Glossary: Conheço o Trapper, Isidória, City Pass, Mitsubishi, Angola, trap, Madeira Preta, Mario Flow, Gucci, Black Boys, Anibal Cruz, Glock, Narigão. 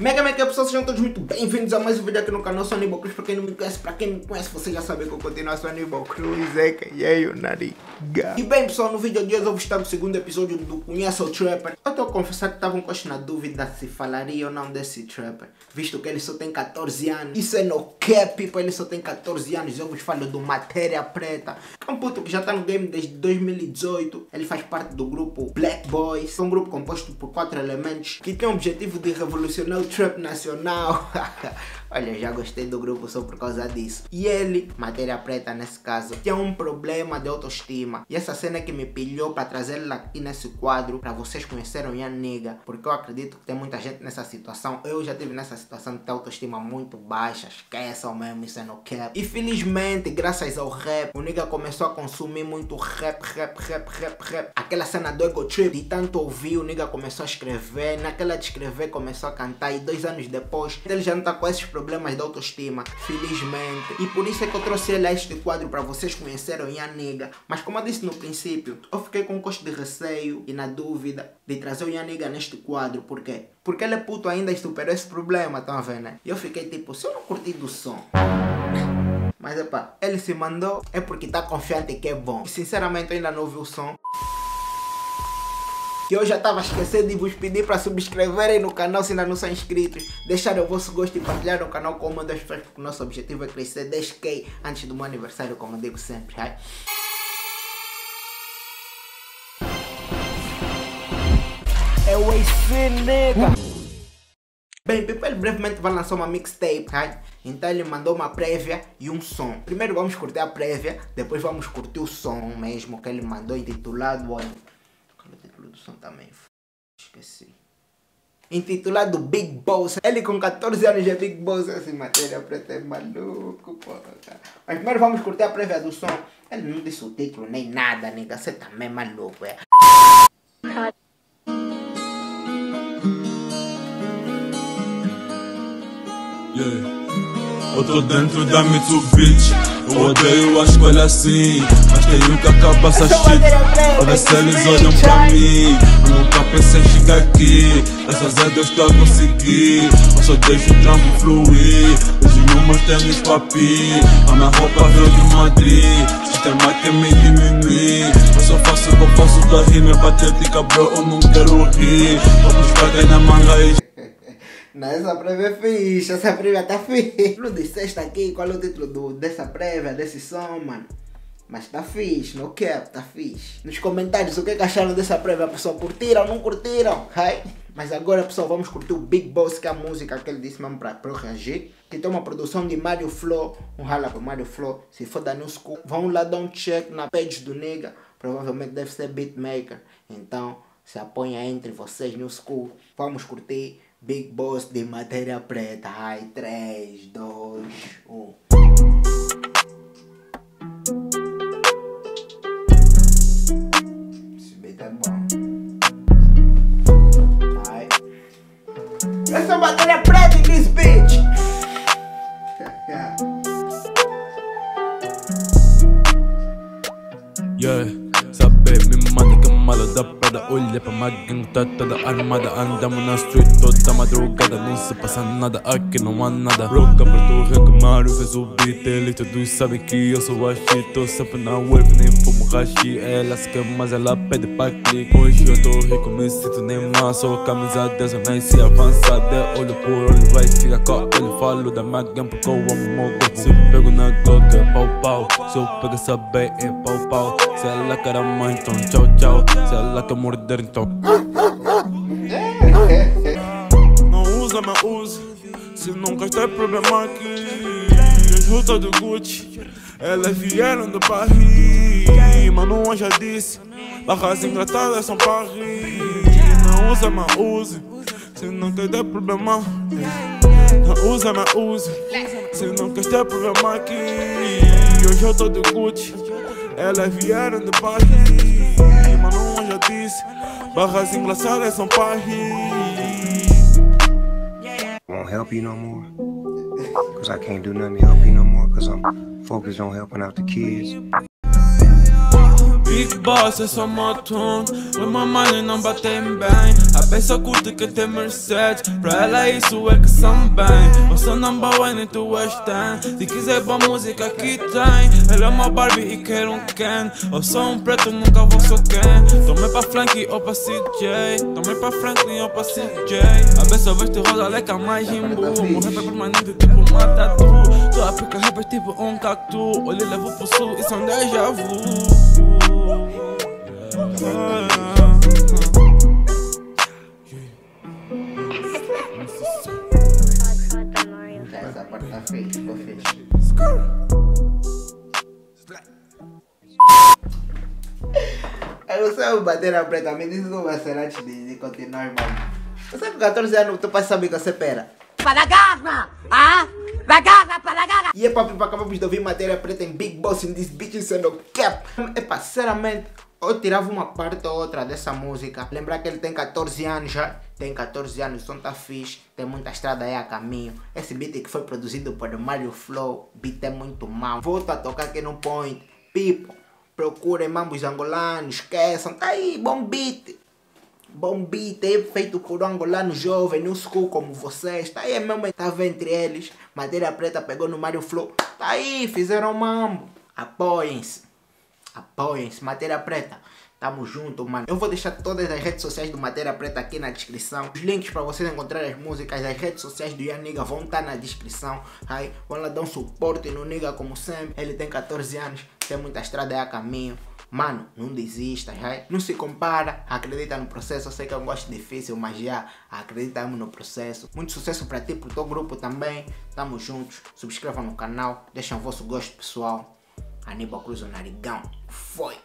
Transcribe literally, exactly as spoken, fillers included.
Mega Mega pessoal, sejam todos muito bem-vindos a mais um vídeo aqui no canal. Eu sou Anibal Cruz, para quem não me conhece, para quem me conhece, vocês já sabem que eu continuo a ser Anibal Cruz, é que é o Nariga. E bem pessoal, no vídeo de hoje eu vou estar no segundo episódio do Conheço o Trapper. Eu estou a confessar que estava um coxo na dúvida se falaria ou não desse Trapper, visto que ele só tem quatorze anos. Isso é no cap, ele só tem quatorze anos. Eu vos falo do Madeira Preta, que é um puto que já está no game desde dois mil e dezoito. Ele faz parte do grupo Black Boys, um grupo composto por quatro elementos que tem o objetivo de revolucionar o trap nacional. Olha, já gostei do grupo só por causa disso. E ele, Madeira Preta nesse caso, tinha um problema de autoestima, e essa cena que me pilhou para trazer ele aqui nesse quadro, para vocês conhecerem a nega, porque eu acredito que tem muita gente nessa situação. Eu já tive nessa situação de ter autoestima muito baixa, esqueçam mesmo, isso é no cap. E felizmente, graças ao rap, o nega começou a consumir muito rap, rap, rap, rap, rap. Aquela cena do ego trip, de tanto ouvir, o nega começou a escrever, naquela de escrever começou a cantar, e dois anos depois ele já não tá com esses problemas de autoestima, felizmente. E por isso é que eu trouxe ele a este quadro, para vocês conhecerem a nega. Mas como eu disse no princípio, eu fiquei com um costo de receio e na dúvida de trazer o nega neste quadro. Por quê? Porque ele é puto ainda e superou esse problema, tá vendo, né? E eu fiquei tipo, se eu não curti do som... Mas epá, ele se mandou, é porque tá confiante que é bom. E sinceramente eu ainda não ouvi o som, que eu já estava esquecendo de vos pedir para subscreverem no canal se ainda não são inscritos, deixarem o vosso gosto e partilhar o canal com uma das pessoas, porque o nosso objetivo é crescer dez K antes do meu aniversário, como eu digo sempre. Ai. É o A C, nega! Bem, people, ele brevemente vai lançar uma mixtape, right? Então ele mandou uma prévia e um som. Primeiro vamos curtir a prévia, depois vamos curtir o som mesmo que ele mandou, intitulado, olha, o título do som também, esqueci, intitulado Big Boss. Ele com quatorze anos é Big Boss, essa Madeira Preta é maluco, porra. Mas primeiro vamos curtir a prévia do som. Ele não disse o título nem nada, nega, você também é maluco, é. Yeah. Eu tô dentro da Mitsubishi, eu odeio a escolha assim, mas tenho que acabar essa shit. Olha se eles olham pra mim, eu nunca pensei em chegar aqui. Graças a Deus que eu consegui, eu só deixo o trampo fluir. Os números têm meus papi, a minha roupa veio de Madrid. Sistema que me diminui, eu só faço o que eu faço pra rir. Minha patética bro, eu não quero rir, outros pagam na manga e... Não, essa prévia é fixe, essa prévia tá fixe. Não disseste aqui qual é o título do, dessa prévia, desse som, mano. Mas tá fixe, no cap, tá fixe. Nos comentários o que, que acharam dessa prévia, pessoal, curtiram ou não curtiram? Ai. Mas agora, pessoal, vamos curtir o Big Boss, que é a música que ele disse mesmo pra, pra eu reagir, que tem uma produção de Mario Flow, um rala pro Mario Flow, se for da New School. Vão lá dar um check na page do nega, provavelmente deve ser beatmaker. Então, se apanha entre vocês, New School. Vamos curtir Big Boss de Madeira Preta. Ai, três, dois, um. Esse beat é bom. Ai. Eu sou Madeira Preta in this bitch. Yeah. Da prada, olha pra maguinho, tá toda armada. Andamos na street toda madrugada, não se passa nada, aqui não há nada. Roca pra tu reclamar, fez o beat, ele todos sabem que eu sou a shit. Tô sempre na web, nem fumo hashi, ela se quer, mas ela pede pra clique. Hoje eu tô rico, me sinto nem mal, sou camisa dez, eu nasci avançada. Olho por olho, vai ficar com ele, falo da maguinho porque eu amo o corpo. Se eu pego na glock é pau pau, se eu pego essa B é pau pau. Se ela quer a mãe, então tchau tchau, se ela quer morder, então não usa, mas use, se não gastar problema aqui. As rutas do Gucci, elas vieram do Paris, mas não já disse, barras engratadas são Paris. Não usa, mas use, se não gastar problema. Não usa, mas use, se não gastar problema aqui. Hoje eu tô de Gucci, elas vieram do Paris, mas não já disse, barras engraçadas são Paris. Won't help you no more, cause I can't do nothing to help you no more, cause I'm focused on helping out the kids. Big Boss, eu sou motun. O meu mano não batem bem. A pessoa curte que tem Mercedes. Pra ela isso é que são bem. Eu sou number one e tu és ten. Se quiser boa música aqui tem. Ela é uma Barbie e quer um Ken. Eu sou um preto, nunca vou ser Ken. Tomei pra Frankie ou pra C J. Tomei pra Franklin ou pra C J. A pessoa veste rosa, leca mais imbu. Morrer pra permanente tipo mata tu. Tô a pica rapper tipo um cactu. Olha, levo pro sul, isso é um déjà vu. Essa parte tá feia, ficou feia. Eu não sei o Madeira Preta, me diz como vai ser antes de continuar, mano. Eu sei que com quatorze anos tu passa amigo, você pera. Para garra! Ah! Bagada, bagada. E é papi, para acabamos de ouvir Madeira Preta em Big Boss in this bitch is no cap. Epa, sinceramente, eu tirava uma parte ou outra dessa música. Lembrar que ele tem quatorze anos já. Tem quatorze anos, o som tá fixe. Tem muita estrada aí a caminho. Esse beat que foi produzido por Mario Flow. Beat é muito mal. Volto a tocar aqui no point. People, procurem mambos angolanos. Esqueçam, tá aí, bom beat. Bom beat feito por um angolano jovem, new school como vocês. Tá aí mesmo, tava entre eles. Madeira Preta pegou no Mario Flow. Tá aí, fizeram mambo. Apoiem-se. Apoiem-se, Madeira Preta. Tamo junto, mano. Eu vou deixar todas as redes sociais do Madeira Preta aqui na descrição. Os links pra vocês encontrarem as músicas, as redes sociais do Yaniga vão estar na descrição. Aí, vão lá dar um suporte no Niga como sempre. Ele tem quatorze anos, tem muita estrada aí a caminho. Mano, não desista, já. Não se compara, acredita no processo. Eu sei que é um gosto difícil, mas já acreditamos no processo. Muito sucesso pra ti, pro teu grupo também. Tamo juntos, subscrevam no canal, deixem o vosso gosto pessoal. Anibal Cruz, o narigão, foi!